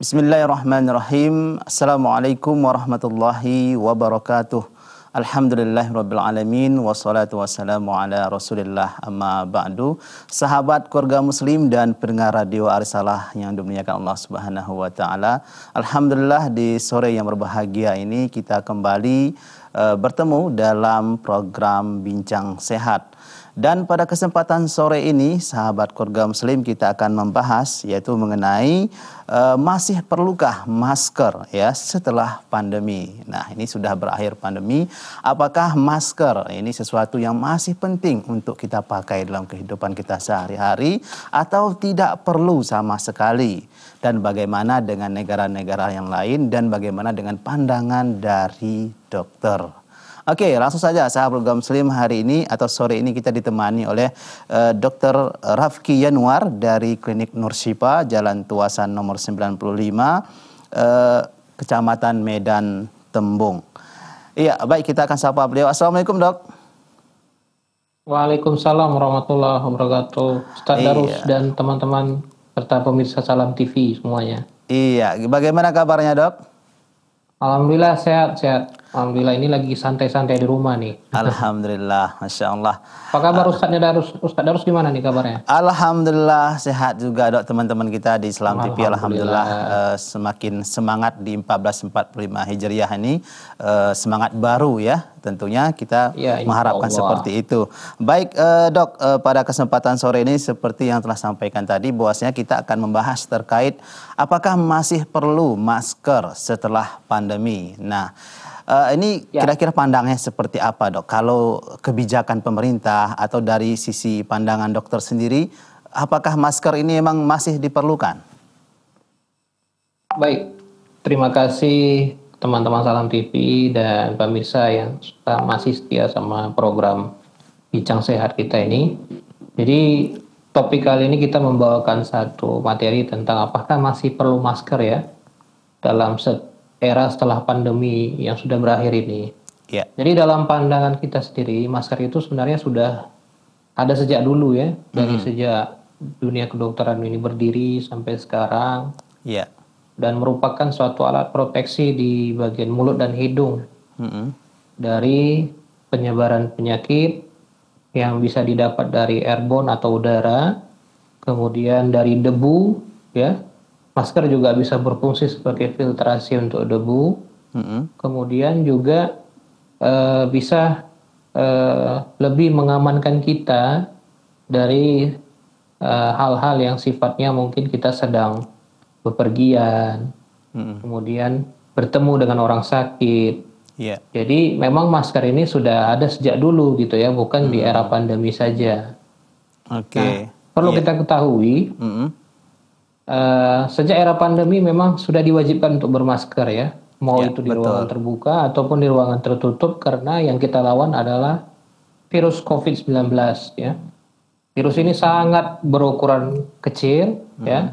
Bismillahirrahmanirrahim. Assalamualaikum warahmatullahi wabarakatuh. Alhamdulillahirrabbilalamin. Wassalatu wassalamu ala rasulillah, amma ba'du. Sahabat keluarga muslim dan pendengar radio Ar-Risalah yang dimuliakan Allah subhanahu wa ta'ala. Alhamdulillah di sore yang berbahagia ini kita kembali bertemu dalam program Bincang Sehat. Dan pada kesempatan sore ini, sahabat keluarga muslim, kita akan membahas yaitu mengenai masih perlukah masker ya setelah pandemi. Nah, ini sudah berakhir pandemi, apakah masker ini sesuatu yang masih penting untuk kita pakai dalam kehidupan kita sehari-hari atau tidak perlu sama sekali? Dan bagaimana dengan negara-negara yang lain dan bagaimana dengan pandangan dari dokter? Oke, langsung saja sahabat keluarga muslim, hari ini atau sore ini kita ditemani oleh Dr. Rafqi Yanwar dari Klinik Nursifa, Jalan Tuasan nomor 95, Kecamatan Medan Tembung. Iya, baik, kita akan sapa beliau. Assalamualaikum, Dok. Waalaikumsalam warahmatullahi wabarakatuh. Ustaz Darus dan teman-teman serta pemirsa Salam TV semuanya. Iya, bagaimana kabarnya, Dok? Alhamdulillah sehat-sehat. Alhamdulillah, ini lagi santai-santai di rumah nih. Alhamdulillah, Masya Allah. Apa kabar Ustaz Darus gimana nih kabarnya? Alhamdulillah sehat juga, Dok. Teman-teman kita di Salam TV alhamdulillah semakin semangat di 1445 Hijriah ini, semangat baru ya. Tentunya kita mengharapkan seperti itu. Baik, Dok, pada kesempatan sore ini seperti yang telah sampaikan tadi, bahwasanya kita akan membahas terkait apakah masih perlu masker setelah pandemi. Nah, ini kira-kira pandangnya seperti apa, Dok? Kalau kebijakan pemerintah atau dari sisi pandangan dokter sendiri, apakah masker ini memang masih diperlukan? Baik, terima kasih teman-teman Salam TV dan pemirsa yang masih setia sama program Bincang Sehat kita ini. Jadi topik kali ini kita membawakan satu materi tentang apakah masih perlu masker ya dalam era setelah pandemi yang sudah berakhir ini. Yeah. Jadi dalam pandangan kita sendiri, masker itu sebenarnya sudah ada sejak dulu ya, dari sejak dunia kedokteran ini berdiri sampai sekarang. Yeah. Dan merupakan suatu alat proteksi di bagian mulut dan hidung dari penyebaran penyakit yang bisa didapat dari airborne atau udara, kemudian dari debu ya. Masker juga bisa berfungsi sebagai filtrasi untuk debu, kemudian juga bisa lebih mengamankan kita dari hal-hal yang sifatnya mungkin kita sedang bepergian, kemudian bertemu dengan orang sakit. Yeah. Jadi memang masker ini sudah ada sejak dulu gitu ya, bukan di era pandemi saja. Oke. Okay. Nah, perlu kita ketahui, sejak era pandemi memang sudah diwajibkan untuk bermasker ya, mau itu di ruangan terbuka ataupun di ruangan tertutup, karena yang kita lawan adalah virus COVID-19 ya. Virus ini sangat berukuran kecil ya,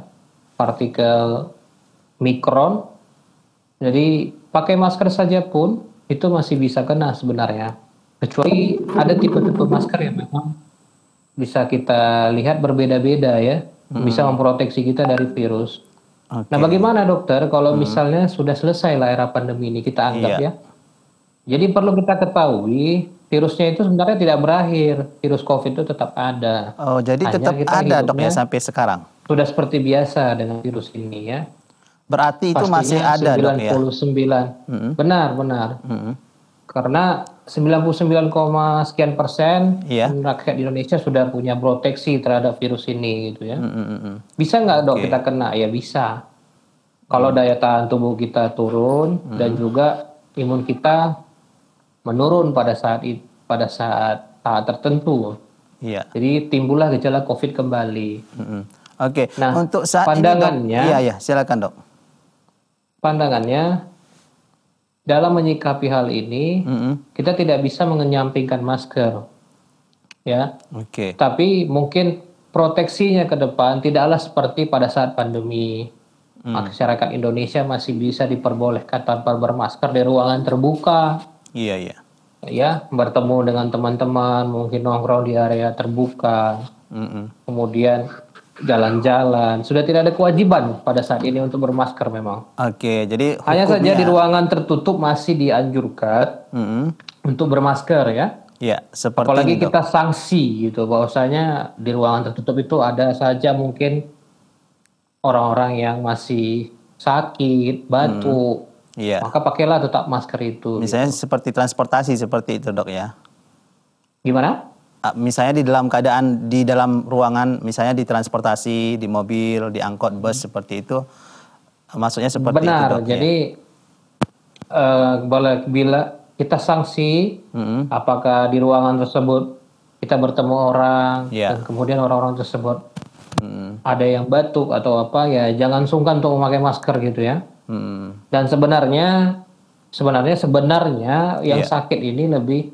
partikel mikron. Jadi pakai masker saja pun itu masih bisa kena sebenarnya. Kecuali ada tipe-tipe masker yang memang bisa kita lihat berbeda-beda ya. Bisa memproteksi kita dari virus. Okay. Nah, bagaimana dokter kalau misalnya sudah selesai lah era pandemi ini kita anggap ya. Jadi perlu kita ketahui virusnya itu sebenarnya tidak berakhir. Virus COVID itu tetap ada. Oh, jadi hanya tetap ada, Dok ya, sampai sekarang. Sudah seperti biasa dengan virus ini ya. Berarti itu masih ada, Dok ya? 99. Benar. Karena 99,sekian% rakyat Indonesia sudah punya proteksi terhadap virus ini gitu ya. Bisa nggak, Dok, kita kena? Ya bisa. Kalau daya tahan tubuh kita turun dan juga imun kita menurun pada saat tertentu. Yeah. Jadi timbullah gejala COVID kembali. Oke. Nah, untuk saat pandangannya, ini, Dok, iya, silakan, Dok. Pandangannya dalam menyikapi hal ini, kita tidak bisa mengenyampingkan masker, ya. Oke. Tapi mungkin proteksinya ke depan tidaklah seperti pada saat pandemi. Masyarakat Indonesia masih bisa diperbolehkan tanpa bermasker di ruangan terbuka. Iya, iya. Ya, bertemu dengan teman-teman, mungkin nongkrong di area terbuka. Kemudian jalan-jalan. Sudah tidak ada kewajiban pada saat ini untuk bermasker memang. Oke, jadi hukumnya... hanya saja di ruangan tertutup masih dianjurkan untuk bermasker ya. Ya, seperti apalagi itu. Kita sanksi gitu, bahwasanya di ruangan tertutup itu ada saja mungkin orang-orang yang masih sakit, batuk, maka pakailah tetap masker itu. Misalnya gitu. Seperti transportasi seperti itu dok ya? Gimana? Misalnya di dalam keadaan di dalam ruangan, misalnya di transportasi, di mobil, di angkot, bus seperti itu, maksudnya seperti benar, itu dok. Benar, jadi bila kita sanksi, apakah di ruangan tersebut kita bertemu orang, dan kemudian orang-orang tersebut ada yang batuk atau apa, ya jangan sungkan untuk memakai masker gitu ya. Dan sebenarnya yang sakit ini lebih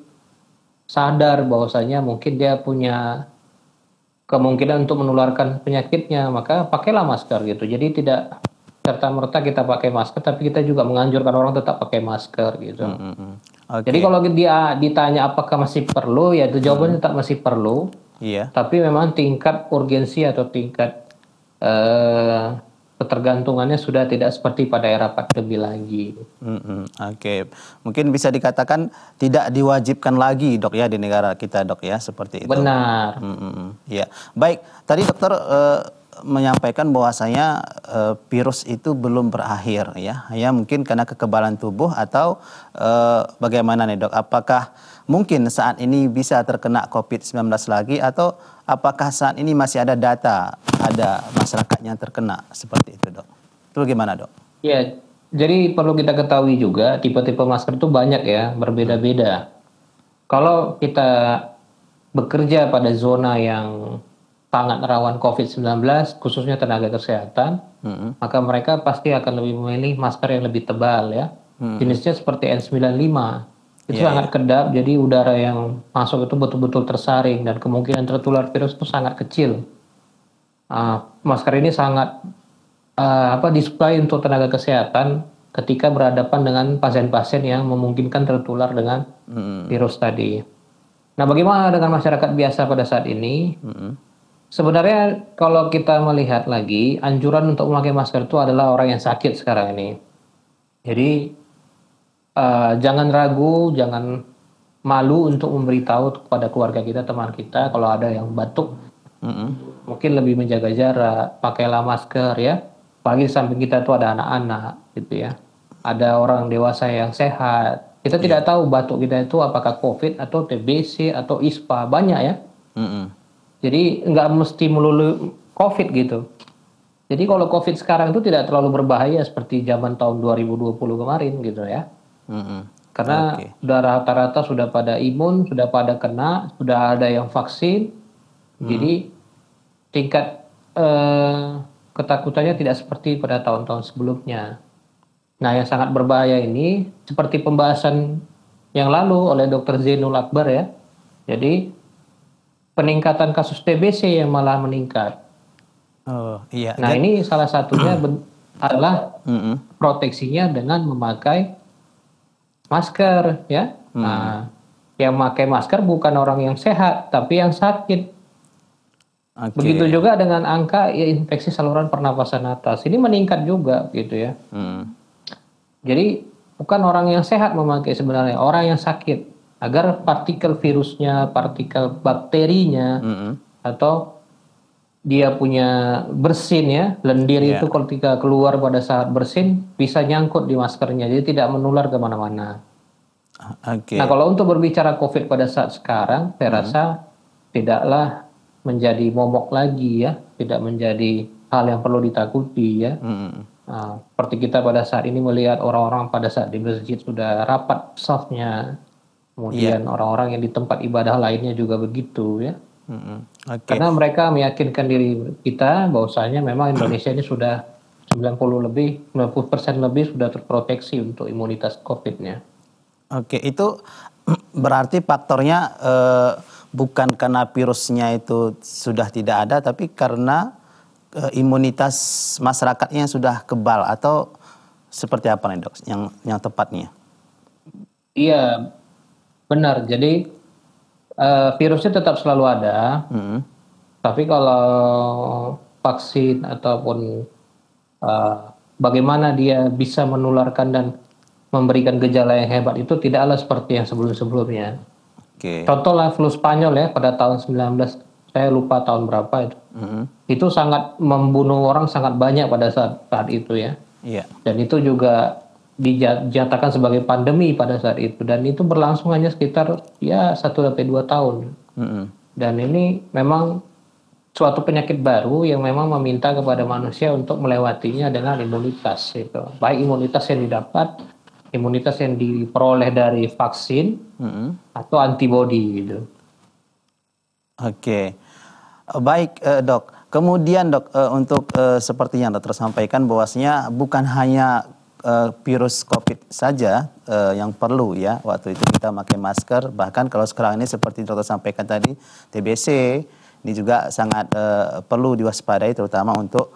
sadar bahwasanya mungkin dia punya kemungkinan untuk menularkan penyakitnya, maka pakailah masker gitu. Jadi tidak serta-merta kita pakai masker, tapi kita juga menganjurkan orang tetap pakai masker gitu. Okay. Jadi kalau dia ditanya apakah masih perlu, ya itu jawabannya tetap masih perlu. Iya. Tapi memang tingkat urgensi atau tingkat ketergantungannya sudah tidak seperti pada era pandemi lagi. Oke, mungkin bisa dikatakan tidak diwajibkan lagi dok ya di negara kita dok ya seperti itu. Benar. Ya, baik. Tadi dokter menyampaikan bahwasanya virus itu belum berakhir ya, hanya mungkin karena kekebalan tubuh atau bagaimana nih dok? Apakah mungkin saat ini bisa terkena COVID-19 lagi atau apakah saat ini masih ada data ada masyarakat yang terkena seperti itu dok? Itu gimana dok? Ya, jadi perlu kita ketahui juga tipe-tipe masker itu banyak ya, berbeda-beda. Kalau kita bekerja pada zona yang sangat rawan COVID-19, khususnya tenaga kesehatan, maka mereka pasti akan lebih memilih masker yang lebih tebal ya. Jenisnya seperti N95, itu sangat kedap, jadi udara yang masuk itu betul-betul tersaring dan kemungkinan tertular virus itu sangat kecil. Masker ini sangat disukai untuk tenaga kesehatan ketika berhadapan dengan pasien-pasien yang memungkinkan tertular dengan virus tadi. Nah, bagaimana dengan masyarakat biasa pada saat ini? Sebenarnya kalau kita melihat lagi, anjuran untuk memakai masker itu adalah orang yang sakit sekarang ini. Jadi jangan ragu, jangan malu untuk memberitahu kepada keluarga kita, teman kita kalau ada yang batuk. Mungkin lebih menjaga jarak, pakailah masker ya. Apalagi di samping kita itu ada anak-anak gitu ya. Ada orang dewasa yang sehat. Kita tidak tahu batuk kita itu apakah COVID atau TBC atau ISPA, banyak ya. Jadi nggak mesti melulu COVID gitu. Jadi kalau COVID sekarang itu tidak terlalu berbahaya seperti zaman tahun 2020 kemarin gitu ya. Karena sudah rata-rata sudah pada imun, sudah pada kena, sudah ada yang vaksin. Jadi tingkat ketakutannya tidak seperti pada tahun-tahun sebelumnya. Nah yang sangat berbahaya ini seperti pembahasan yang lalu oleh Dr. Zainul Akbar ya. Jadi peningkatan kasus TBC yang malah meningkat. Oh, iya. Nah, ini salah satunya adalah proteksinya dengan memakai masker, ya. Nah, yang memakai masker bukan orang yang sehat, tapi yang sakit. Okay. Begitu juga dengan angka infeksi saluran pernapasan atas. Ini meningkat juga, gitu ya. Jadi bukan orang yang sehat memakai sebenarnya, orang yang sakit. Agar partikel virusnya, partikel bakterinya, atau dia punya bersin ya, lendir itu ketika keluar pada saat bersin bisa nyangkut di maskernya, jadi tidak menular kemana-mana. Nah kalau untuk berbicara COVID pada saat sekarang, saya rasa tidaklah menjadi momok lagi ya, tidak menjadi hal yang perlu ditakuti ya. Nah, seperti kita pada saat ini melihat orang-orang pada saat di masjid sudah rapat safnya. Kemudian orang-orang yang di tempat ibadah lainnya juga begitu ya. Karena mereka meyakinkan diri kita bahwasanya memang Indonesia ini sudah 90% lebih sudah terproteksi untuk imunitas COVID-nya. Oke, itu berarti faktornya bukan karena virusnya itu sudah tidak ada, tapi karena imunitas masyarakatnya sudah kebal, atau seperti apa nih dok yang tepatnya? Iya, benar. Jadi virusnya tetap selalu ada, tapi kalau vaksin ataupun bagaimana dia bisa menularkan dan memberikan gejala yang hebat itu tidaklah seperti yang sebelum-sebelumnya. Okay. Contohlah flu Spanyol ya pada tahun 19, saya lupa tahun berapa itu. Itu sangat membunuh orang sangat banyak pada saat itu ya. Yeah. Dan itu juga dijatakan sebagai pandemi pada saat itu, dan itu berlangsung hanya sekitar ya 1-2 tahun. Dan ini memang suatu penyakit baru yang memang meminta kepada manusia untuk melewatinya dengan imunitas itu. Baik imunitas yang didapat, imunitas yang diperoleh dari vaksin atau antibodi gitu. Oke, baik dok. Kemudian dok, untuk seperti yang dokter sampaikan bahwasanya bukan hanya virus COVID saja yang perlu ya, waktu itu kita pakai masker. Bahkan kalau sekarang ini seperti dokter sampaikan tadi, TBC ini juga sangat perlu diwaspadai, terutama untuk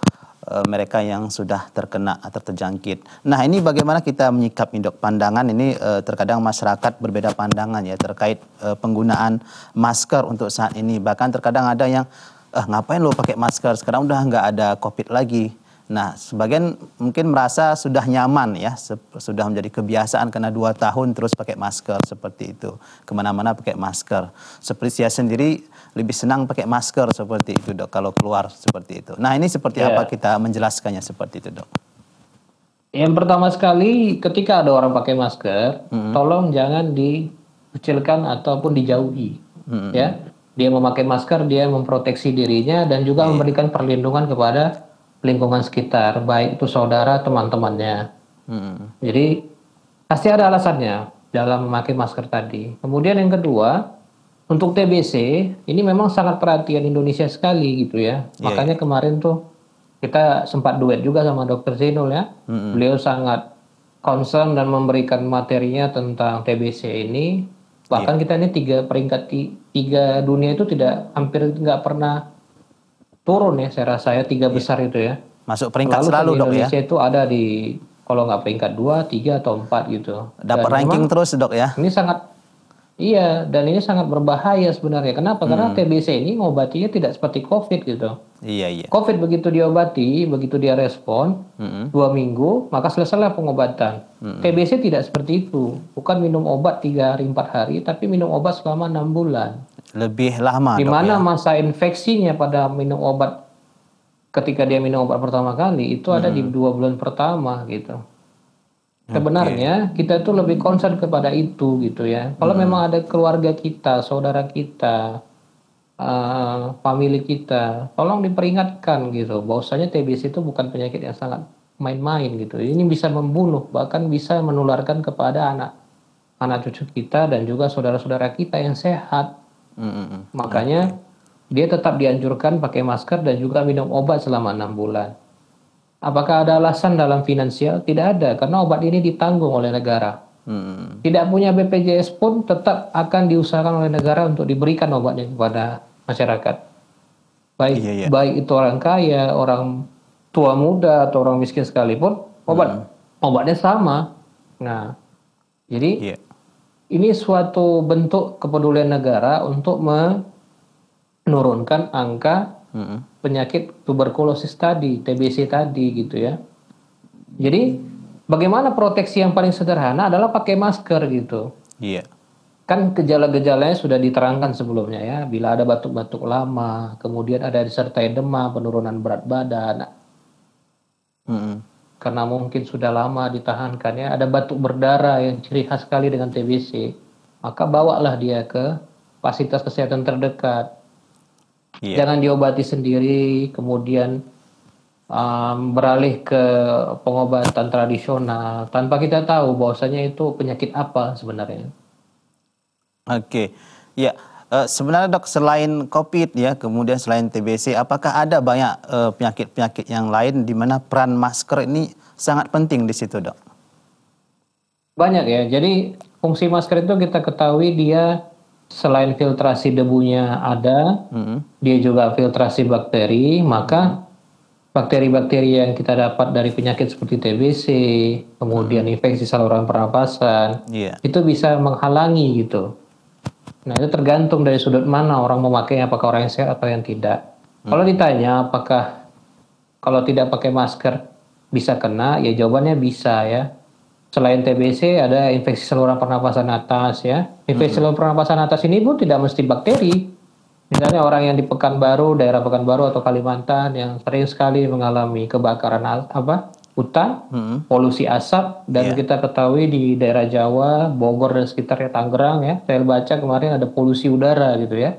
mereka yang sudah terkena atau terjangkit. Nah ini bagaimana kita menyikapi dok pandangan ini, terkadang masyarakat berbeda pandangan ya terkait penggunaan masker untuk saat ini. Bahkan terkadang ada yang ngapain lo pakai masker, sekarang udah nggak ada COVID lagi. Nah sebagian mungkin merasa sudah nyaman ya, sudah menjadi kebiasaan karena 2 tahun terus pakai masker seperti itu. Kemana-mana pakai masker. Seperti saya sendiri lebih senang pakai masker seperti itu dok, kalau keluar seperti itu. Nah ini seperti apa kita menjelaskannya seperti itu dok? Yang pertama sekali ketika ada orang pakai masker, tolong jangan dikucilkan ataupun dijauhi. Ya, dia memakai masker, dia memproteksi dirinya dan juga memberikan perlindungan kepada lingkungan sekitar, baik itu saudara, teman-temannya. Jadi pasti ada alasannya dalam memakai masker tadi. Kemudian yang kedua, untuk TBC, ini memang sangat perhatian Indonesia sekali gitu ya. Makanya kemarin tuh kita sempat duet juga sama Dr. Zainul ya. Beliau sangat concern dan memberikan materinya tentang TBC ini. Bahkan kita ini 3 peringkat 3 dunia itu tidak, hampir nggak pernah turun ya. Saya rasa ya 3 besar itu ya. Masuk peringkat selalu dok ya. Indonesia itu ada di, kalau nggak peringkat 2, 3, atau 4 gitu. Dapat ranking memang, terus dok ya. Ini sangat... Iya, dan ini sangat berbahaya sebenarnya. Kenapa? Karena TBC ini ngobatinya tidak seperti COVID gitu. Iya, iya. COVID begitu diobati, begitu dia respon, 2 minggu, maka selesailah pengobatan. TBC tidak seperti itu. Bukan minum obat 3 hari, 4 hari, tapi minum obat selama 6 bulan. Lebih lama. Dimana dok, ya? Masa infeksinya pada minum obat, ketika dia minum obat pertama kali, itu ada di 2 bulan pertama gitu. Sebenarnya kita itu lebih concern kepada itu gitu ya. Kalau memang ada keluarga kita, saudara kita, family kita, tolong diperingatkan gitu. Bahwasanya TBC itu bukan penyakit yang sangat main-main gitu. Ini bisa membunuh, bahkan bisa menularkan kepada anak cucu kita dan juga saudara-saudara kita yang sehat. Makanya dia tetap dianjurkan pakai masker dan juga minum obat selama 6 bulan. Apakah ada alasan dalam finansial? Tidak ada, karena obat ini ditanggung oleh negara. Tidak punya BPJS pun tetap akan diusahakan oleh negara untuk diberikan obatnya kepada masyarakat. Baik, baik itu orang kaya, orang tua muda, atau orang miskin sekalipun, obatnya sama. Nah, jadi ini suatu bentuk kepedulian negara untuk menurunkan angka penyakit tuberkulosis tadi, TBC tadi gitu ya. Jadi bagaimana proteksi yang paling sederhana adalah pakai masker gitu. Iya. Kan gejala-gejalanya sudah diterangkan sebelumnya ya. Bila ada batuk-batuk lama, kemudian ada disertai demam, penurunan berat badan. Karena mungkin sudah lama ditahankan ya, ada batuk berdarah yang ciri khas sekali dengan TBC. Maka bawalah dia ke fasilitas kesehatan terdekat. Jangan diobati sendiri, kemudian beralih ke pengobatan tradisional tanpa kita tahu bahwasanya itu penyakit apa sebenarnya. Oke, ya sebenarnya dok, selain COVID ya, kemudian selain TBC, apakah ada banyak penyakit-penyakit yang lain di mana peran masker ini sangat penting di situ dok? Banyak ya. Jadi fungsi masker itu kita ketahui dia selain filtrasi debunya ada, dia juga filtrasi bakteri, maka bakteri-bakteri yang kita dapat dari penyakit seperti TBC, kemudian infeksi saluran pernapasan, itu bisa menghalangi gitu. Nah itu tergantung dari sudut mana orang memakainya, apakah orang yang sehat atau yang tidak. Kalau ditanya apakah kalau tidak pakai masker bisa kena, ya jawabannya bisa ya. Selain TBC ada infeksi saluran pernapasan atas ya. Infeksi saluran pernapasan atas ini pun tidak mesti bakteri. Misalnya orang yang di Pekanbaru, daerah Pekanbaru atau Kalimantan yang sering sekali mengalami kebakaran hutan, polusi asap, dan kita ketahui di daerah Jawa, Bogor dan sekitarnya, Tangerang ya, saya baca kemarin ada polusi udara gitu ya.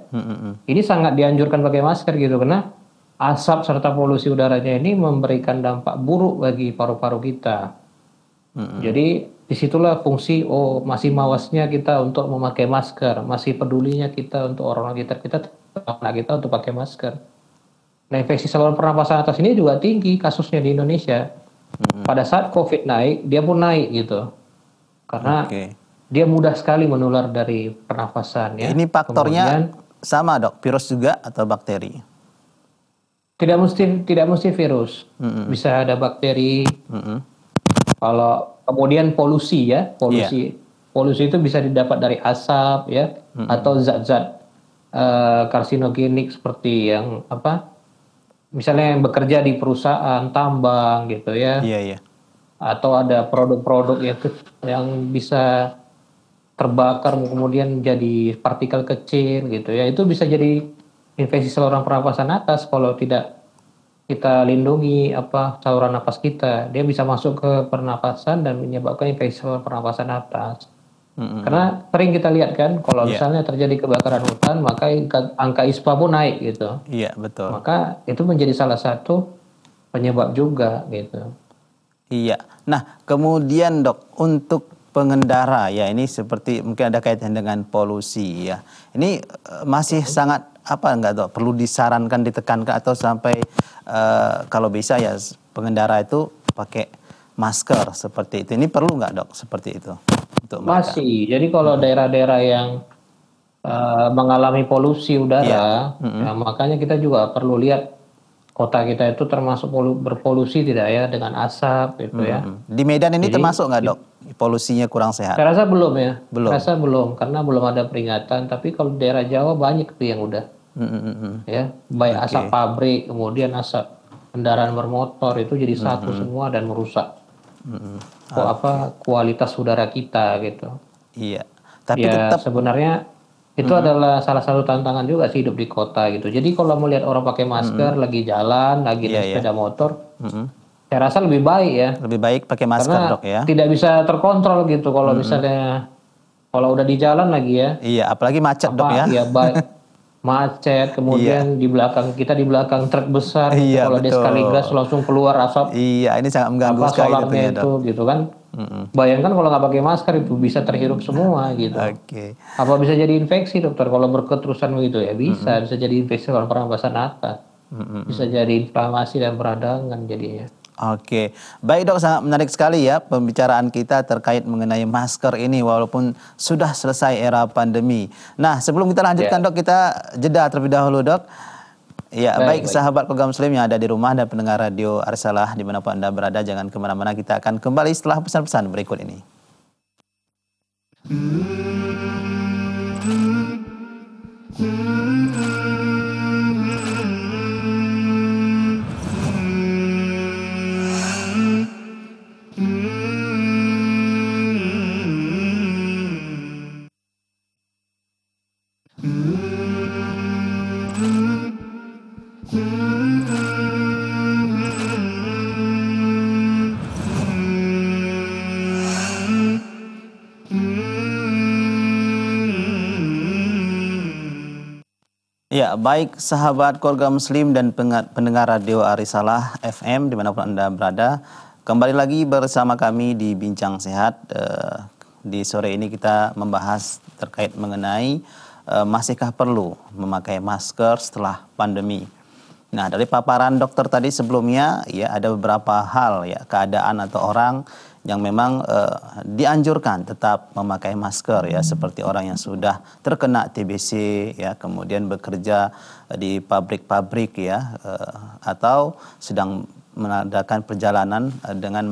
Ini sangat dianjurkan pakai masker gitu, karena asap serta polusi udaranya ini memberikan dampak buruk bagi paru-paru kita. Jadi disitulah fungsi masih mawasnya kita untuk memakai masker, masih pedulinya kita untuk orang-orang kita untuk pakai masker. Nah infeksi saluran pernapasan atas ini juga tinggi kasusnya di Indonesia. Pada saat COVID naik, dia pun naik gitu, karena dia mudah sekali menular dari pernapasan. Ya. Ini faktornya kemudian, sama dok, virus juga atau bakteri? Tidak mesti virus, bisa ada bakteri. Kalau kemudian polusi ya, polusi itu bisa didapat dari asap ya, atau zat-zat karsinogenik seperti yang misalnya yang bekerja di perusahaan tambang gitu ya, atau ada produk-produk yang bisa terbakar kemudian jadi partikel kecil gitu ya, itu bisa jadi infeksi saluran pernapasan atas kalau tidak kita lindungi saluran napas kita. Dia bisa masuk ke pernapasan dan menyebabkan infeksi saluran pernapasan atas. Karena sering kita lihat kan, kalau misalnya terjadi kebakaran hutan, maka angka ISPA pun naik gitu. Iya, betul. Maka itu menjadi salah satu penyebab juga gitu. Iya. Nah, kemudian dok, untuk pengendara ya, ini seperti mungkin ada kaitan dengan polusi ya. Ini masih sangat perlu disarankan, ditekankan, atau sampai kalau bisa ya pengendara itu pakai masker seperti itu. Ini perlu nggak dok seperti itu? Untuk mereka? Masih. Jadi kalau daerah-daerah yang mengalami polusi udara, ya, makanya kita juga perlu lihat kota kita itu termasuk berpolusi tidak ya, dengan asap gitu ya. Di Medan ini jadi, termasuk nggak dok? Polusinya kurang sehat. Saya rasa belum ya. Belum, karena belum ada peringatan. Tapi kalau di daerah Jawa banyak tuh yang udah. Ya, baik asap pabrik, kemudian asap kendaraan bermotor itu jadi satu semua dan merusak kualitas udara kita gitu. Iya. Tapi ya, tetap sebenarnya itu adalah salah satu tantangan juga sih hidup di kota gitu. Jadi kalau melihat orang pakai masker lagi jalan, lagi naik sepeda motor, saya rasa lebih baik ya. Lebih baik pakai masker karena dok ya. Tidak bisa terkontrol gitu kalau misalnya kalau udah di jalan lagi ya. Iya, apalagi macet dok ya. Iya, baik. Macet, kemudian di belakang kita truk besar, gitu, kalau dia sekali gas langsung keluar asap. Iya, ini sangat mengganggu sekali itu, gitu kan. Bayangkan kalau nggak pakai masker itu bisa terhirup semua gitu. Apa bisa jadi infeksi dokter kalau berketerusan begitu ya? Bisa, bisa jadi infeksi kalau pernapasan atas, bisa jadi inflamasi dan peradangan jadinya. Baik dok, sangat menarik sekali ya pembicaraan kita terkait mengenai masker ini walaupun sudah selesai era pandemi. Nah sebelum kita lanjutkan dok, kita jeda terlebih dahulu dok. Ya baik. Sahabat keluarga muslim yang ada di rumah dan pendengar radio Ar-Risalah dimanapun anda berada, jangan kemana-mana, kita akan kembali setelah pesan-pesan berikut ini. Ya, baik sahabat keluarga muslim dan pendengar radio Ar-Risalah FM dimanapun anda berada, kembali lagi bersama kami di Bincang Sehat. Di sore ini kita membahas terkait mengenai masihkah perlu memakai masker setelah pandemi. Nah dari paparan dokter tadi sebelumnya ya, ada beberapa hal ya, keadaan atau orang yang memang dianjurkan tetap memakai masker ya, seperti orang yang sudah terkena TBC ya, kemudian bekerja di pabrik-pabrik ya, atau sedang mengadakan perjalanan dengan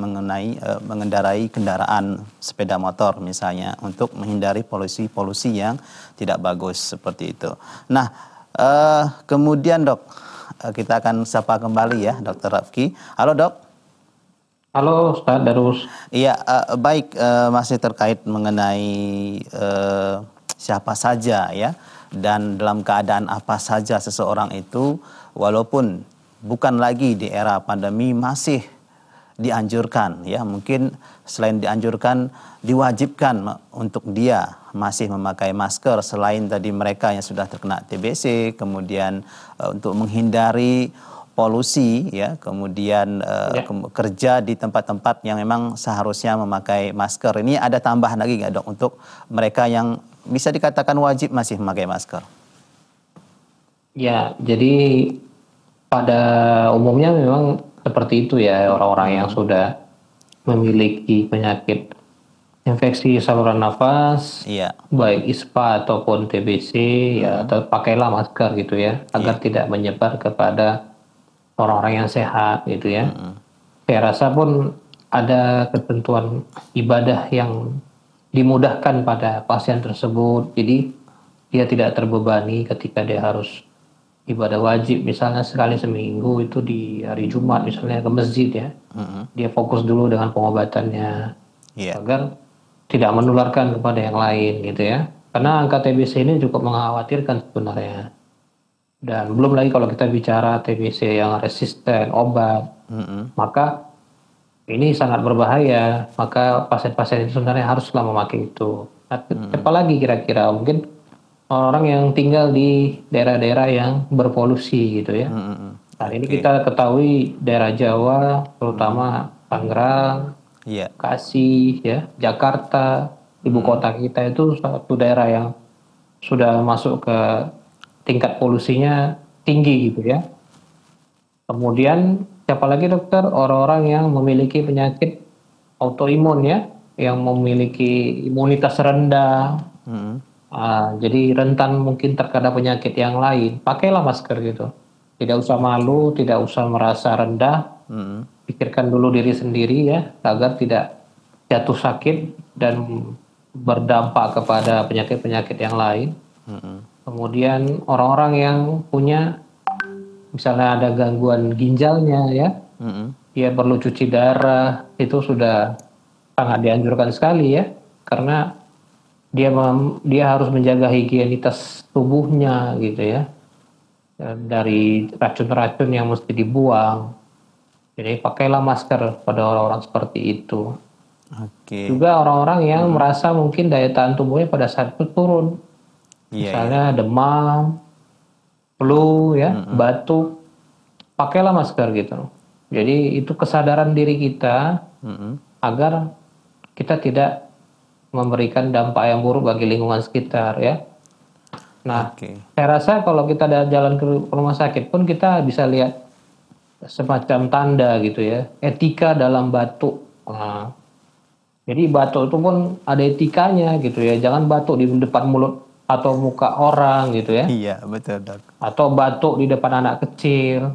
mengendarai kendaraan sepeda motor misalnya, untuk menghindari polusi-polusi yang tidak bagus seperti itu. Nah, kemudian dok, kita akan sapa kembali ya Dr. Rafqi. Halo dok. Halo Ustaz Darus. Iya, baik, masih terkait mengenai siapa saja ya, dan dalam keadaan apa saja seseorang itu, walaupun bukan lagi di era pandemi, masih dianjurkan ya, mungkin selain dianjurkan diwajibkan untuk dia masih memakai masker, selain tadi mereka yang sudah terkena TBC, kemudian untuk menghindari polusi ya, kemudian kerja di tempat-tempat yang memang seharusnya memakai masker. Ini ada tambahan lagi nggak dok untuk mereka yang bisa dikatakan wajib masih memakai masker? Ya, jadi pada umumnya memang seperti itu ya, orang-orang yang sudah memiliki penyakit infeksi saluran nafas, iya, baik ISPA ataupun TBC, ya pakailah masker gitu ya, agar tidak menyebar kepada orang-orang yang sehat gitu ya. Saya rasa pun ada ketentuan ibadah yang dimudahkan pada pasien tersebut, jadi dia tidak terbebani ketika dia harus ibadah wajib, misalnya sekali seminggu itu di hari Jumat misalnya ke masjid ya, dia fokus dulu dengan pengobatannya agar tidak menularkan kepada yang lain gitu ya, karena angka TBC ini cukup mengkhawatirkan sebenarnya. Dan belum lagi kalau kita bicara TBC yang resisten obat, maka ini sangat berbahaya, maka pasien-pasien itu sebenarnya haruslah memakai itu. Apalagi kira-kira mungkin orang yang tinggal di daerah-daerah yang berpolusi gitu ya. Nah, ini kita ketahui daerah Jawa, terutama Tangerang, Bekasi, ya, Jakarta, ibu kota kita itu satu daerah yang sudah masuk ke tingkat polusinya tinggi gitu ya. Kemudian siapa lagi dokter? Orang-orang yang memiliki penyakit autoimun ya, yang memiliki imunitas rendah. Jadi rentan mungkin terkena penyakit yang lain, pakailah masker gitu. Tidak usah malu, tidak usah merasa rendah, pikirkan dulu diri sendiri ya, agar tidak jatuh sakit dan berdampak kepada penyakit-penyakit yang lain. Kemudian orang-orang yang punya, misalnya ada gangguan ginjalnya ya, dia perlu cuci darah, itu sudah sangat dianjurkan sekali ya, karena dia harus menjaga higienitas tubuhnya gitu ya, dari racun-racun yang mesti dibuang. Jadi pakailah masker pada orang-orang seperti itu. Juga orang-orang yang merasa mungkin daya tahan tubuhnya pada saat itu turun, misalnya demam, flu ya, batuk, pakailah masker gitu. Jadi itu kesadaran diri kita agar kita tidak memberikan dampak yang buruk bagi lingkungan sekitar ya. Nah, saya rasa kalau kita jalan ke rumah sakit pun kita bisa lihat semacam tanda gitu ya, etika dalam batuk. Nah, jadi batuk itu pun ada etikanya gitu ya, jangan batuk di depan mulut atau muka orang gitu ya. Iya, betul dok. Atau batuk di depan anak kecil,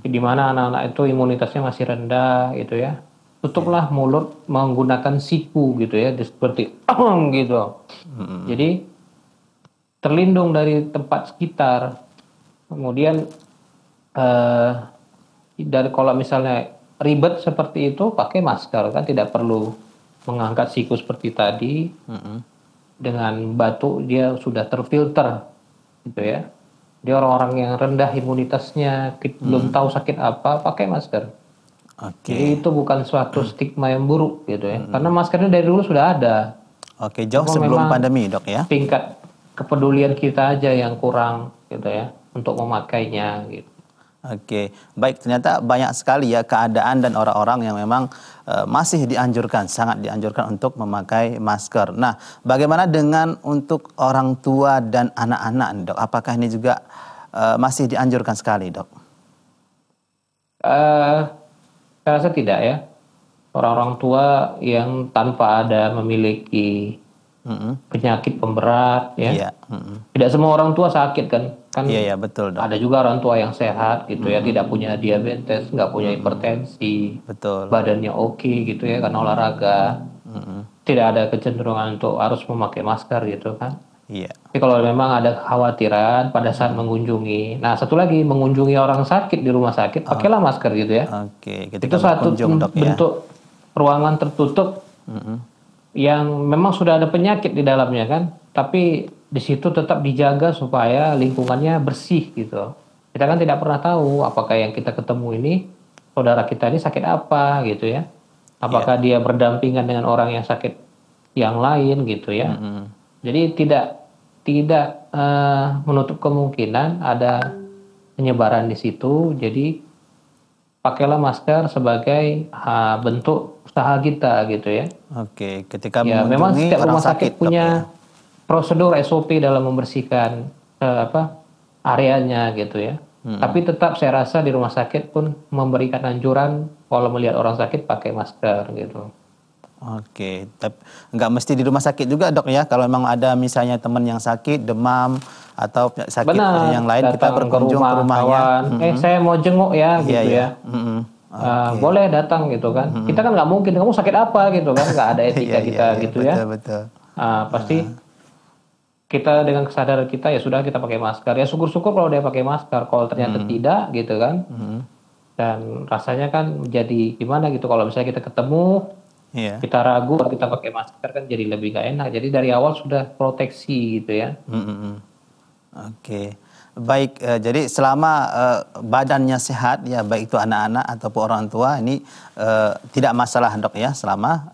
di mana anak-anak itu imunitasnya masih rendah gitu ya. Tutuplah mulut menggunakan siku gitu ya, seperti gitu. Jadi terlindung dari tempat sekitar. Kemudian dari kalau misalnya ribet seperti itu, pakai masker kan, tidak perlu mengangkat siku seperti tadi. Dengan batuk dia sudah terfilter gitu ya. Dia orang-orang yang rendah imunitasnya, belum tahu sakit apa, pakai masker. Jadi itu bukan suatu stigma yang buruk gitu ya, karena maskernya dari dulu sudah ada. Jauh sebelum pandemi dok ya. Tingkat kepedulian kita aja yang kurang gitu ya, untuk memakainya gitu. Baik, ternyata banyak sekali ya keadaan dan orang-orang yang memang masih dianjurkan, sangat dianjurkan untuk memakai masker. Nah, bagaimana dengan untuk orang tua dan anak-anak dok? Apakah ini juga masih dianjurkan sekali dok? Saya rasa tidak ya. orang-orang tua yang tanpa ada memiliki penyakit pemberat, ya. Yeah. Tidak semua orang tua sakit kan. Iya, yeah, betul. Dok. Ada juga orang tua yang sehat gitu ya, tidak punya diabetes, nggak punya hipertensi, betul. Badannya oke gitu ya karena olahraga. Tidak ada kecenderungan untuk harus memakai masker gitu kan. Iya. Tapi kalau memang ada kekhawatiran pada saat mengunjungi. Nah, satu lagi mengunjungi orang sakit di rumah sakit, pakailah masker gitu ya. Oke. Okay. Itu satu bentuk ruangan tertutup yang memang sudah ada penyakit di dalamnya kan. Tapi di situ tetap dijaga supaya lingkungannya bersih gitu. Kita kan tidak pernah tahu apakah yang kita ketemu ini saudara kita ini sakit apa gitu ya. Apakah dia berdampingan dengan orang yang sakit yang lain gitu ya. Jadi tidak menutup kemungkinan ada penyebaran di situ. Jadi pakailah masker sebagai bentuk usaha kita gitu ya. Oke, ketika ya, memang setiap rumah sakit punya prosedur SOP dalam membersihkan areanya gitu ya. Tapi tetap saya rasa di rumah sakit pun memberikan anjuran kalau melihat orang sakit pakai masker gitu. Oke, tapi nggak mesti di rumah sakit juga dok ya. Kalau memang ada misalnya teman yang sakit, demam atau sakit yang lain, kita berkunjung ke rumahnya. Saya mau jenguk ya gitu ya. Boleh datang gitu kan. Kita kan nggak mungkin, kamu sakit apa gitu kan. Nggak ada etika kita gitu ya. Betul. Pasti... kita dengan kesadaran kita ya sudah kita pakai masker ya, syukur-syukur kalau dia pakai masker, kalau ternyata tidak gitu kan dan rasanya kan jadi gimana gitu kalau misalnya kita ketemu kita ragu kalau kita pakai masker kan jadi lebih gak enak, jadi dari awal sudah proteksi gitu ya. Oke. Baik, jadi selama badannya sehat ya, baik itu anak-anak ataupun orang tua ini tidak masalah dok ya, selama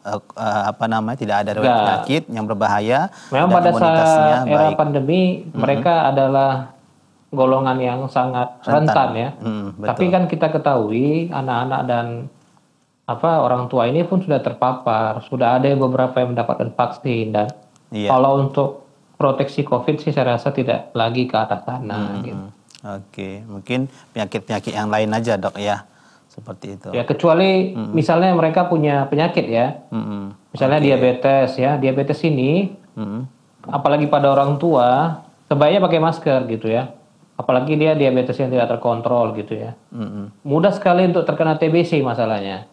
tidak ada penyakit yang berbahaya. Memang pada saat era pandemi mereka adalah golongan yang sangat rentan ya. Tapi kan kita ketahui anak-anak dan orang tua ini pun sudah terpapar, sudah ada beberapa yang mendapatkan vaksin dan kalau untuk proteksi COVID sih saya rasa tidak lagi ke arah sana. Gitu. Oke, mungkin penyakit-penyakit yang lain aja dok ya, seperti itu. Ya kecuali misalnya mereka punya penyakit ya, misalnya diabetes ya, diabetes ini, apalagi pada orang tua sebaiknya pakai masker gitu ya, apalagi dia diabetes yang tidak terkontrol gitu ya. Mudah sekali untuk terkena TBC masalahnya.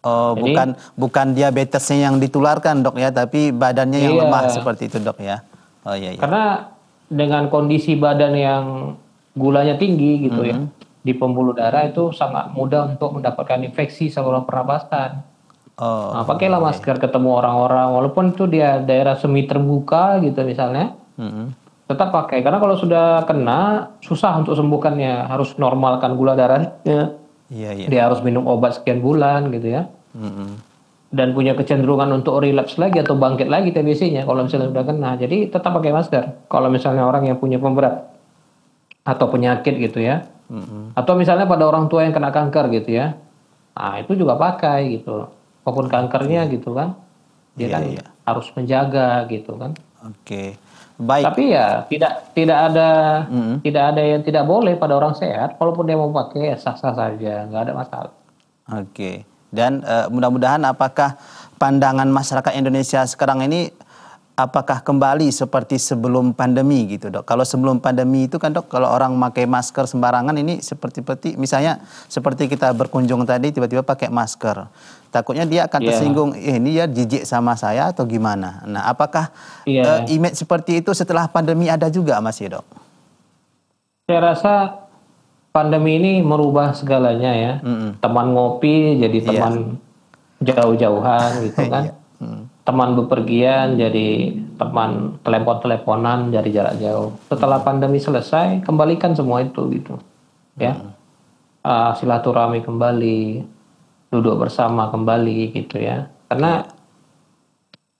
Oh, jadi, bukan diabetesnya yang ditularkan dok ya, tapi badannya yang lemah seperti itu dok ya. Oh, iya, iya. Karena dengan kondisi badan yang gulanya tinggi gitu ya, di pembuluh darah itu sangat mudah untuk mendapatkan infeksi saluran pernapasan. Oh, nah, pakailah masker ketemu orang-orang, walaupun itu dia daerah semi terbuka gitu misalnya, tetap pakai. Karena kalau sudah kena susah untuk sembuhkannya, harus normalkan gula darahnya. Iya, iya. Dia harus minum obat sekian bulan gitu ya. Dan punya kecenderungan untuk relapse lagi atau bangkit lagi TBC-nya kalau misalnya sudah kena. Jadi tetap pakai masker. Kalau misalnya orang yang punya pemberat atau penyakit gitu ya. Atau misalnya pada orang tua yang kena kanker gitu ya. Nah, itu juga pakai gitu. Walaupun kankernya gitu kan. Dia harus menjaga gitu kan. Oke. Baik. Tapi ya tidak ada yang tidak boleh pada orang sehat. Walaupun dia mau pakai ya sah-sah saja, nggak ada masalah. Oke. Dan mudah-mudahan apakah pandangan masyarakat Indonesia sekarang ini apakah kembali seperti sebelum pandemi gitu dok? Kalau sebelum pandemi itu kan dok, kalau orang pakai masker sembarangan ini seperti misalnya seperti kita berkunjung tadi tiba-tiba pakai masker. Takutnya dia akan tersinggung, ini ya jijik sama saya atau gimana? Nah apakah image seperti itu setelah pandemi ada juga masih dok? Saya rasa... pandemi ini merubah segalanya ya. Teman ngopi jadi teman jauh-jauhan gitu kan. Teman bepergian jadi teman telepon-teleponan dari jarak jauh. Setelah pandemi selesai, kembalikan semua itu gitu. Ya. Silaturahmi kembali, duduk bersama kembali gitu ya. Karena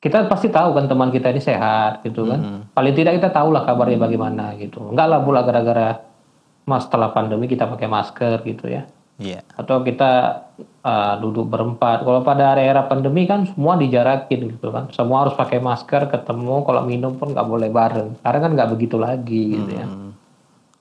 kita pasti tahu kan teman kita ini sehat gitu kan. Paling tidak kita tahulah kabarnya bagaimana gitu. Enggak lah pula gara-gara setelah pandemi kita pakai masker gitu ya, atau kita duduk berempat. Kalau pada era pandemi kan semua dijarakin gitu kan, semua harus pakai masker, ketemu kalau minum pun nggak boleh bareng. Sekarang kan nggak begitu lagi gitu ya.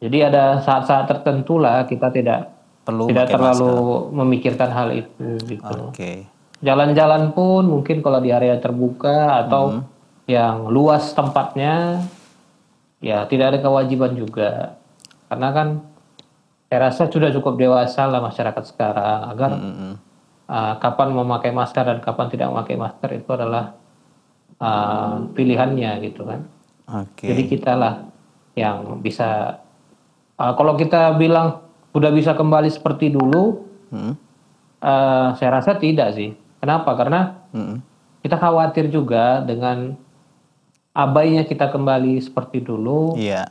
Jadi ada saat-saat tertentu lah kita tidak perlu terlalu memikirkan hal itu gitu. Oke. Jalan-jalan pun mungkin kalau di area terbuka atau yang luas tempatnya, ya tidak ada kewajiban juga. Karena kan saya rasa sudah cukup dewasa lah masyarakat sekarang agar kapan memakai masker dan kapan tidak memakai masker itu adalah pilihannya gitu kan. Okay. Jadi kitalah yang bisa. Kalau kita bilang udah bisa kembali seperti dulu, saya rasa tidak sih. Kenapa? Karena kita khawatir juga dengan abainya kita kembali seperti dulu. Iya.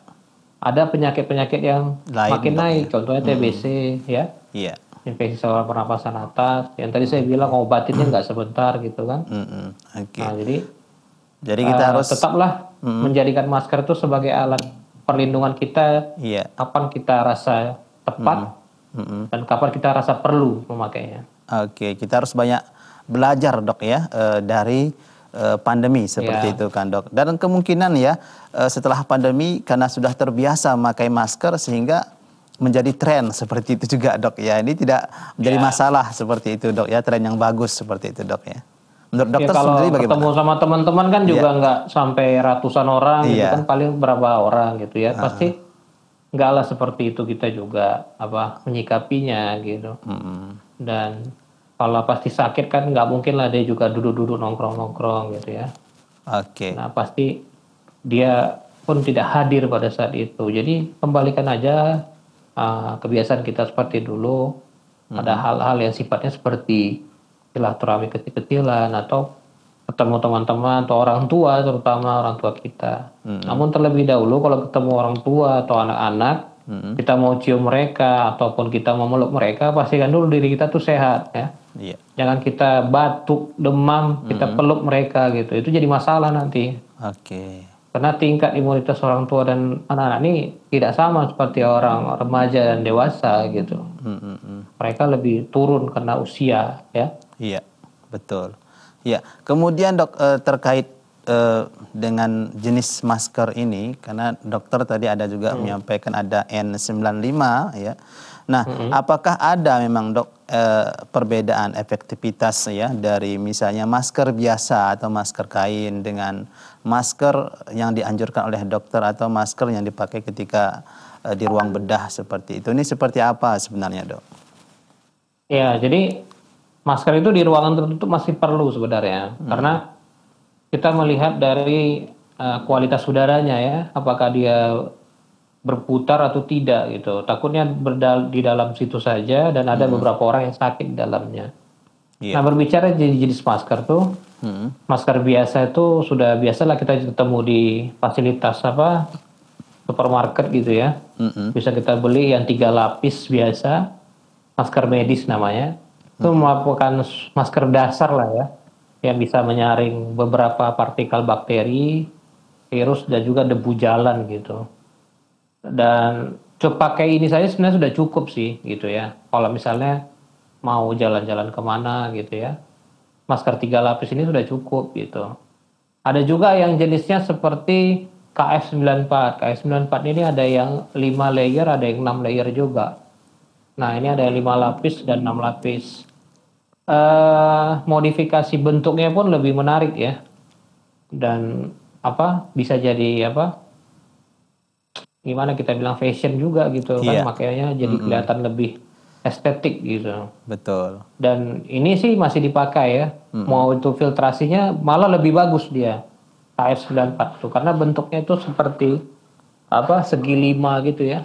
Ada penyakit-penyakit yang lain makin naik, contohnya TBC ya. Iya. Infeksi saluran pernapasan atas. Yang tadi saya bilang obatinnya nggak sebentar gitu kan. Okay. Nah, jadi kita harus tetaplah menjadikan masker itu sebagai alat perlindungan kita. Iya. Kapan kita rasa tepat dan kapan kita rasa perlu memakainya. Oke, kita harus banyak belajar, Dok, ya, dari pandemi seperti itu kan, Dok. Dan kemungkinan ya setelah pandemi karena sudah terbiasa memakai masker sehingga menjadi tren seperti itu juga, Dok, ya. Ini tidak menjadi masalah seperti itu, Dok, ya. Tren yang bagus seperti itu, Dok, ya. Menurut dokter sendiri bagaimana? Ketemu sama teman-teman kan juga nggak sampai ratusan orang gitu kan, paling berapa orang gitu ya. Pasti nggak lah seperti itu kita juga menyikapinya gitu. Dan kalau pasti sakit kan nggak mungkin lah dia juga duduk-duduk nongkrong-nongkrong gitu ya. Oke. Nah pasti dia pun tidak hadir pada saat itu. Jadi kembalikan aja kebiasaan kita seperti dulu. Ada hal-hal yang sifatnya seperti silaturahmi kecil-kecilan atau ketemu teman-teman atau orang tua, terutama orang tua kita. Namun terlebih dahulu kalau ketemu orang tua atau anak-anak, kita mau cium mereka ataupun kita mau meluk mereka, pastikan dulu diri kita tuh sehat ya. Yeah. Jangan kita batuk, demam, kita peluk mereka gitu. Itu jadi masalah nanti. Oke. Karena tingkat imunitas orang tua dan anak-anak ini tidak sama seperti orang remaja dan dewasa gitu. Mereka lebih turun karena usia ya. Iya, betul. Ya, kemudian Dok, terkait dengan jenis masker ini, karena dokter tadi ada juga menyampaikan ada N95 ya. Nah, apakah ada memang, Dok, perbedaan efektivitas ya dari misalnya masker biasa atau masker kain dengan masker yang dianjurkan oleh dokter atau masker yang dipakai ketika di ruang bedah seperti itu? Ini seperti apa sebenarnya, Dok? Ya, jadi masker itu di ruangan tertutup masih perlu sebenarnya, karena kita melihat dari kualitas udaranya ya, apakah dia berputar atau tidak gitu. Takutnya di dalam situ saja dan ada beberapa orang yang sakit di dalamnya. Yeah. Nah berbicara jenis masker tuh, masker biasa itu sudah biasalah kita ketemu di fasilitas supermarket gitu ya. Bisa kita beli yang 3 lapis biasa, masker medis namanya. Itu merupakan masker dasar lah ya, yang bisa menyaring beberapa partikel bakteri, virus dan juga debu jalan gitu. Dan pakai ini saja sebenarnya sudah cukup sih gitu ya. Kalau misalnya mau jalan-jalan kemana gitu ya, masker 3 lapis ini sudah cukup gitu. Ada juga yang jenisnya seperti KF94. KF94 ini ada yang 5 layer, ada yang 6 layer juga. Nah ini ada 5 lapis dan 6 lapis. Modifikasi bentuknya pun lebih menarik ya, dan bisa jadi gimana kita bilang fashion juga gitu kan, makanya jadi kelihatan lebih estetik gitu. Betul. Dan ini sih masih dipakai ya, mau itu filtrasinya malah lebih bagus dia KF94 tuh, karena bentuknya itu seperti segi 5 gitu ya.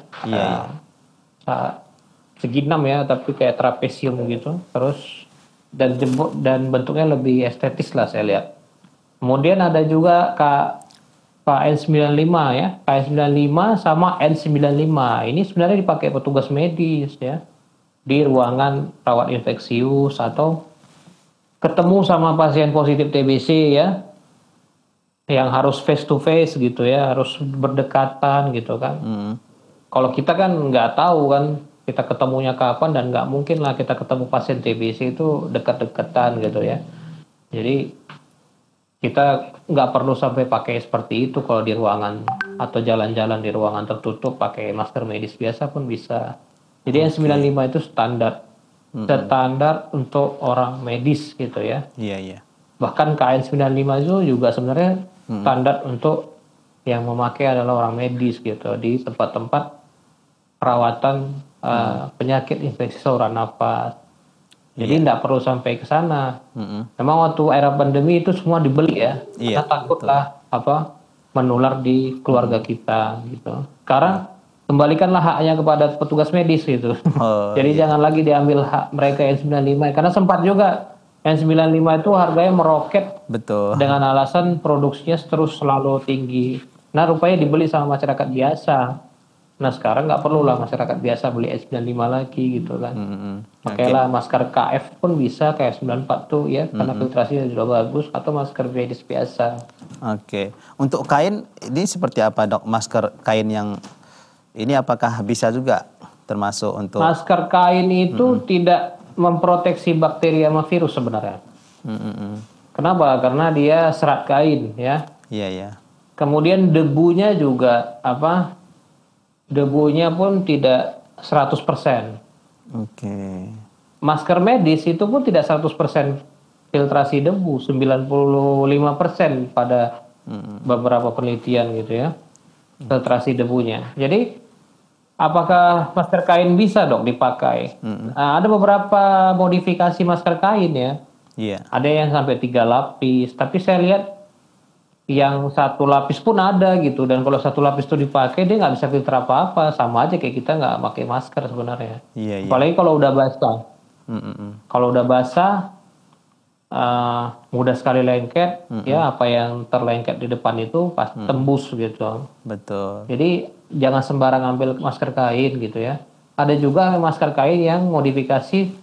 Segi 6 ya, tapi kayak trapesium gitu. Terus dan bentuknya lebih estetis lah saya lihat. Kemudian ada juga KN95 ya, KN95 sama N95. Ini sebenarnya dipakai petugas medis ya, di ruangan rawat infeksius atau ketemu sama pasien positif TBC ya, yang harus face to face gitu ya, harus berdekatan gitu kan. Kalau kita kan nggak tahu kan kita ketemunya kapan, dan nggak mungkin lah kita ketemu pasien TBC itu dekat-dekatan gitu ya. Jadi kita nggak perlu sampai pakai seperti itu kalau di ruangan atau jalan-jalan di ruangan tertutup pakai masker medis biasa pun bisa. Jadi N95 itu standar standar untuk orang medis gitu ya. Iya, iya. Bahkan KN95 itu juga sebenarnya standar untuk yang memakai adalah orang medis gitu di tempat-tempat perawatan penyakit infeksi saluran nafas. Jadi tidak perlu sampai ke sana. Memang waktu era pandemi itu semua dibeli ya. Iya, karena takutlah apa menular di keluarga kita gitu. Sekarang kembalikanlah haknya kepada petugas medis gitu. Oh, jadi jangan lagi diambil hak mereka N95 karena sempat juga N95 itu harganya meroket. Betul. Dengan alasan produksinya terus selalu tinggi. Nah, rupanya dibeli sama masyarakat biasa. Nah, sekarang nggak perlu lah masyarakat biasa beli N95 lagi gitu kan. Pakailah masker KF pun bisa, KF94 tuh ya, karena filtrasinya juga bagus, atau masker medis biasa. Oke. Untuk kain, ini seperti apa dok? Masker kain yang ini apakah bisa juga termasuk untuk? Masker kain itu tidak memproteksi bakteri sama virus sebenarnya. Kenapa? Karena dia serat kain ya. Iya, iya. Kemudian debunya juga apa? Debunya pun tidak 100%. Oke. Masker medis itu pun tidak 100% filtrasi debu, 95% pada beberapa penelitian gitu ya. Filtrasi debunya. Jadi apakah masker kain bisa dok dipakai? Nah, ada beberapa modifikasi masker kain ya. Iya. Yeah. Ada yang sampai 3 lapis, tapi saya lihat yang 1 lapis pun ada gitu, dan kalau 1 lapis itu dipakai dia nggak bisa filter apa-apa, sama aja kayak kita nggak pakai masker sebenarnya. Iya, iya. Apalagi kalau udah basah, kalau udah basah mudah sekali lengket, ya apa yang terlengket di depan itu pasti tembus gitu. Betul. Jadi jangan sembarang ambil masker kain gitu ya. Ada juga masker kain yang modifikasi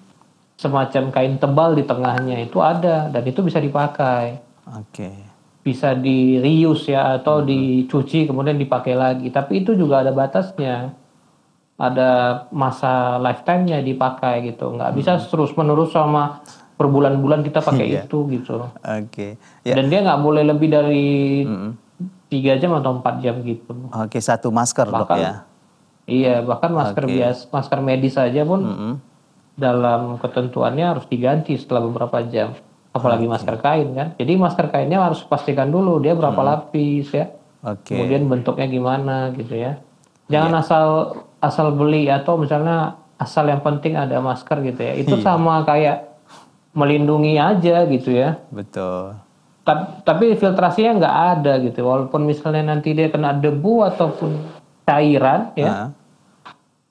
semacam kain tebal di tengahnya itu ada, dan itu bisa dipakai. Oke. Okay. Bisa di reuse ya, atau dicuci kemudian dipakai lagi, tapi itu juga ada batasnya, ada masa lifetime-nya dipakai gitu, nggak bisa terus menerus sama berbulan-bulan kita pakai itu gitu. Oke. Okay. Yeah. Dan dia nggak boleh lebih dari 3 jam atau 4 jam gitu. Oke, okay, satu masker bahkan, dok ya. Iya, bahkan masker biasa, masker medis saja pun dalam ketentuannya harus diganti setelah beberapa jam. Apalagi masker kain kan. Jadi masker kainnya harus pastikan dulu dia berapa lapis ya. Okay. Kemudian bentuknya gimana gitu ya. Jangan asal beli, atau misalnya asal yang penting ada masker gitu ya. Itu sama kayak melindungi aja gitu ya. Betul. Tapi filtrasinya nggak ada gitu. Walaupun misalnya nanti dia kena debu ataupun cairan ya.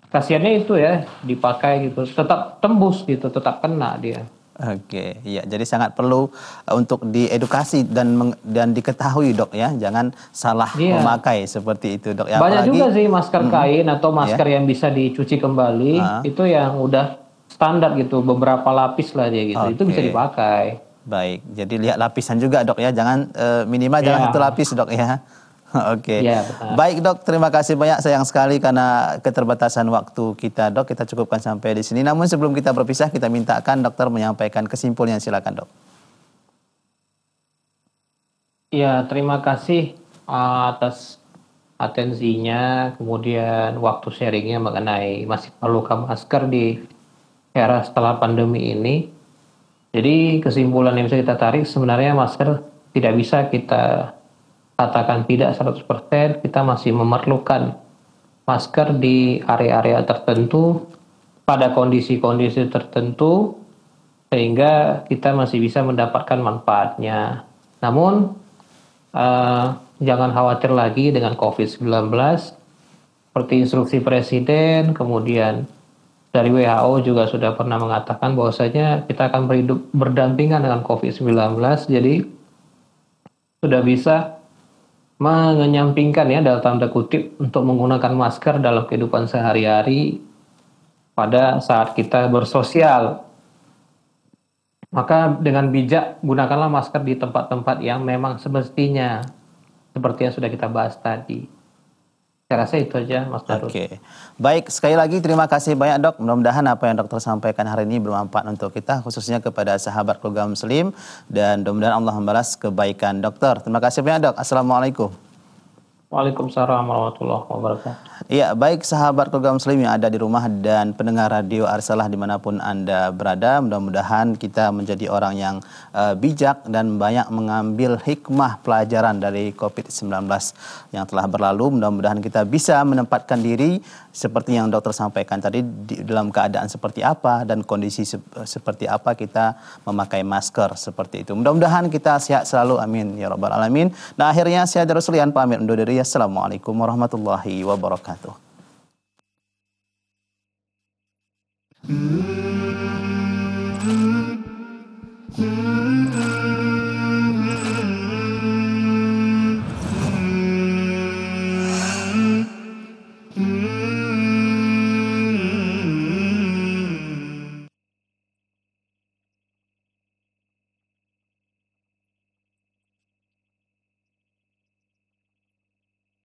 Kasiannya itu ya dipakai gitu. Tetap tembus gitu, tetap kena dia. Oke, ya, jadi sangat perlu untuk diedukasi dan diketahui dok ya, jangan salah memakai seperti itu dok. Ya, banyak apalagi, juga sih masker kain atau masker yang bisa dicuci kembali, itu yang udah standar gitu, beberapa lapis lah dia gitu, itu bisa dipakai. Baik, jadi lihat lapisan juga dok ya, jangan minimal jangan 1 lapis dok ya. Oke, baik dok, terima kasih banyak. Sayang sekali karena keterbatasan waktu kita dok, kita cukupkan sampai di sini. Namun sebelum kita berpisah, kita mintakan dokter menyampaikan kesimpulannya, silakan dok. Ya, terima kasih atas atensinya, kemudian waktu sharingnya mengenai masih perlukah masker di era setelah pandemi ini. Jadi kesimpulan yang bisa kita tarik sebenarnya masker tidak bisa kita katakan tidak 100%, kita masih memerlukan masker di area-area tertentu, pada kondisi-kondisi tertentu, sehingga kita masih bisa mendapatkan manfaatnya. Namun, jangan khawatir lagi dengan COVID-19, seperti instruksi Presiden, kemudian dari WHO juga sudah pernah mengatakan bahwasanya kita akan berdampingan dengan COVID-19, jadi sudah bisa menyampingkan ya dalam tanda kutip untuk menggunakan masker dalam kehidupan sehari-hari pada saat kita bersosial. Maka dengan bijak gunakanlah masker di tempat-tempat yang memang semestinya, seperti yang sudah kita bahas tadi. Saya rasa itu aja Mas Darul. Oke. Baik, sekali lagi terima kasih banyak dok. Mudah-mudahan apa yang dokter sampaikan hari ini bermanfaat untuk kita, khususnya kepada sahabat keluarga muslim, dan mudah-mudahan Allah membalas kebaikan dokter. Terima kasih banyak dok. Assalamualaikum. Waalaikumsalam warahmatullahi wabarakatuh. Iya, baik sahabat keluarga muslim yang ada di rumah dan pendengar radio Ar-Risalah dimanapun Anda berada, mudah-mudahan kita menjadi orang yang bijak dan banyak mengambil hikmah pelajaran dari COVID-19 yang telah berlalu. Mudah-mudahan kita bisa menempatkan diri seperti yang dokter sampaikan tadi, dalam keadaan seperti apa dan kondisi seperti apa kita memakai masker seperti itu. Mudah-mudahan kita sehat selalu, amin ya rabbal alamin. Nah, akhirnya saya Daruslian pamit undur diri. Assalamualaikum warahmatullahi wabarakatuh.